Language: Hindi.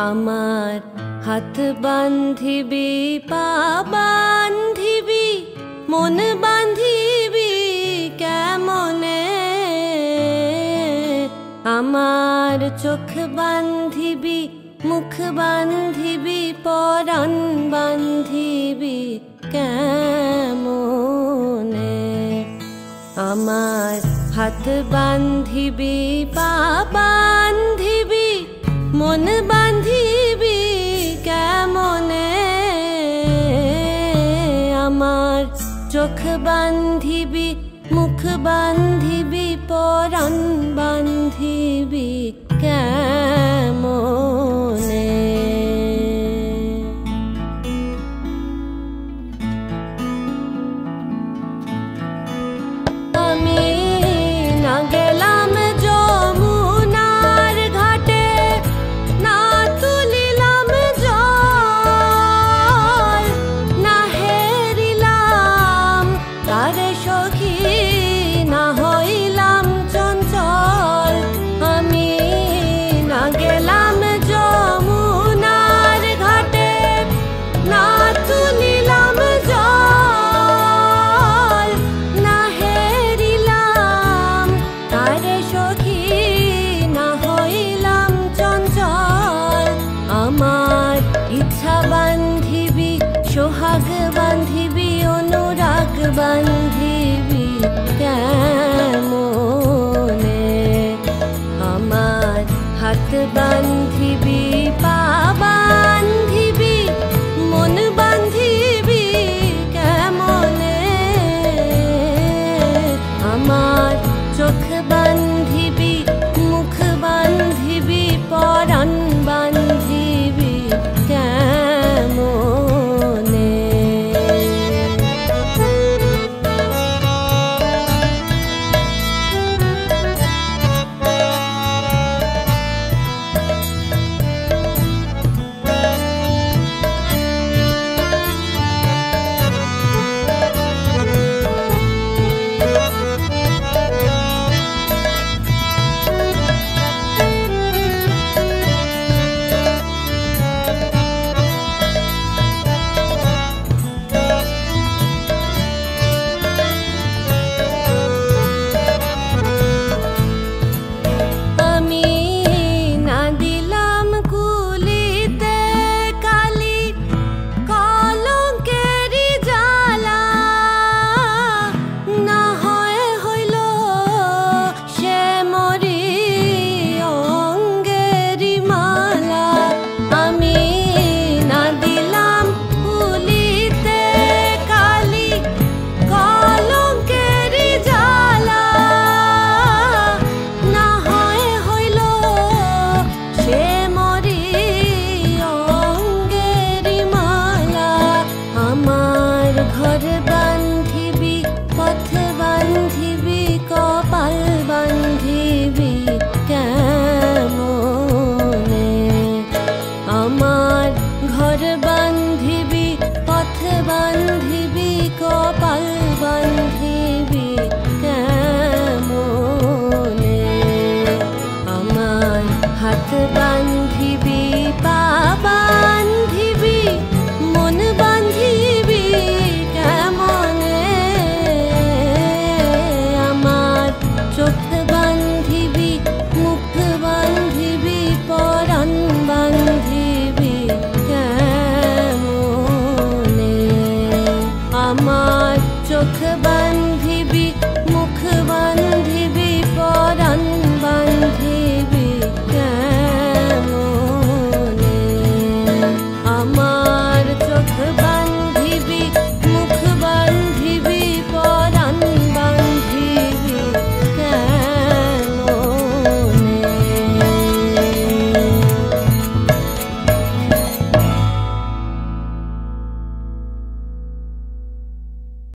आमार हाथ बांधिबी पा बांधिबी मन बांधिबी केमने आमार चोख बांधिबी मुख बांधिबी पराण बांधिबी केमने आमार हाथ बांधिबी पा बांधिबी मन बांधिबी केमने आमार चोख बांधिबी मुख बांधिबी पराण बांधिबी केमने आमी ना गेलाम सोहाग बांधिबी अनुराग बांधिबी केमने आमार हाथ बांधिबी पा बांधिबी मन बांधिबी केमने आमार चोख